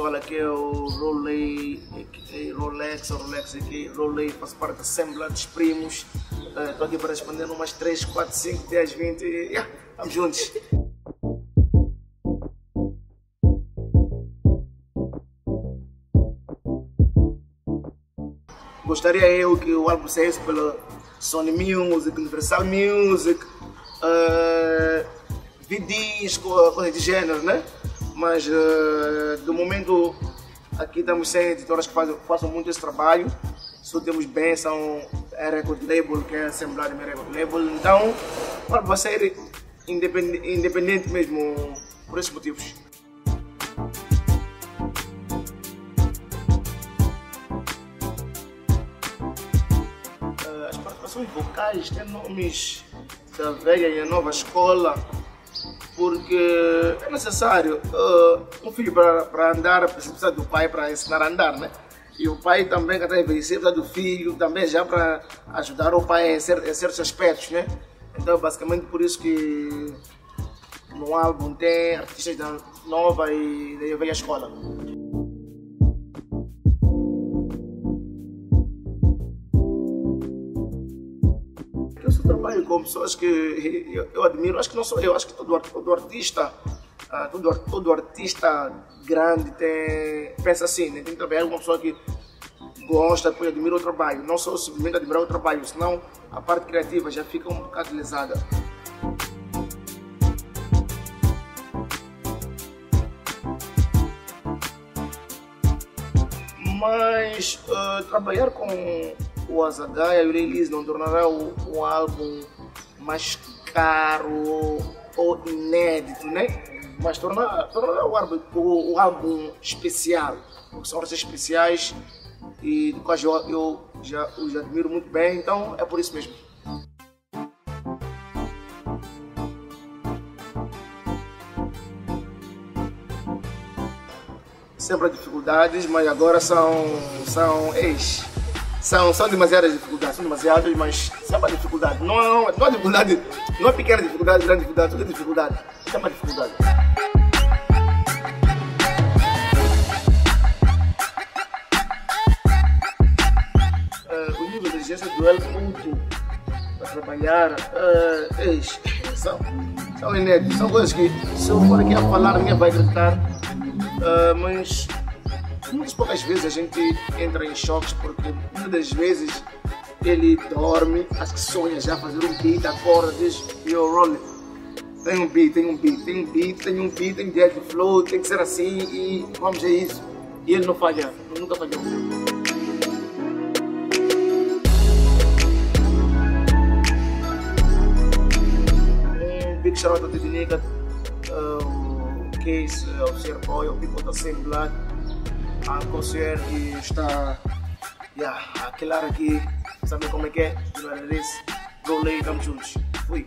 pessoal aqui é o Roley, Rolex aqui, Roley, faço parte da Assembleia dos Primos. Estou aqui para responder umas 3, 4, 5, 10, 20 e estamos juntos. Gostaria eu que o álbum saísse pela Sony Music, Universal Music, V-Disc, coisa de gênero, né? Mas do momento aqui estamos sem editoras que façam muito esse trabalho. Só temos benção, a Record Label, que é a Assembleia Record Label. Então, o álbum vai sair independente mesmo, por esses motivos. Participações vocais têm nomes da velha e a nova escola, porque é necessário um filho para andar, precisa do pai para ensinar a andar, né? E o pai também que está envelhecido, precisa do filho também já para ajudar o pai em certos aspectos, né? Então basicamente por isso que no álbum tem artistas da nova e da velha escola. Eu trabalho com pessoas que eu admiro, acho que não sou eu, acho que todo artista grande pensa assim, né? Tem que trabalhar com uma pessoa que gosta, depois admira o trabalho, não só simplesmente admirar o trabalho, senão a parte criativa já fica um bocado lesada. Mas trabalhar com o Azagaia e o Lelís não tornará o álbum mais caro ou inédito, né? Mas tornará o álbum especial, porque são artistas especiais e do qual eu já admiro muito bem, então é por isso mesmo. Sempre há dificuldades, mas agora são demasiadas dificuldades, mas sempre há dificuldade. Não há dificuldade, não é pequena dificuldade, grande dificuldade, tudo é dificuldade, sempre há dificuldade. O nível de exigência do duelo muito para trabalhar, são inéditos, são coisas que se eu for aqui a falar ninguém vai gritar, mas muitas poucas vezes a gente entra em choques, porque muitas das vezes ele dorme, acho que sonha já fazer um beat, acorda, diz, yo Roley, tem um beat, tem ideia de flow, tem que ser assim e vamos a isso. E ele não falha, nunca falhou. Um big shout out to the nigga, case of Sir Boy, o people da Assembleia. A conselheira que está a aquelar aqui, sabe como é que é? Lelís, Roley, estamos juntos. Fui.